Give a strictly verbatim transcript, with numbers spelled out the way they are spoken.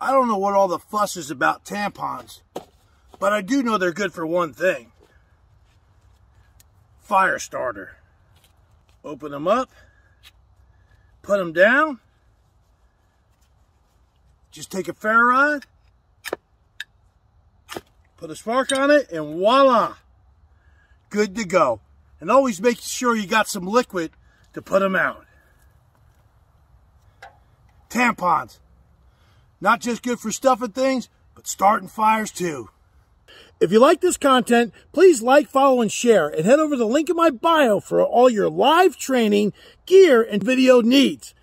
I don't know what all the fuss is about tampons, but I do know they're good for one thing. Fire starter. Open them up, put them down, just take a ferrite, put a spark on it, and voila, good to go. And always make sure you got some liquid to put them out. Tampons, not just good for stuffing things, but starting fires too. If you like this content, please like, follow, and share, and head over to the link in my bio for all your live training, gear, and video needs.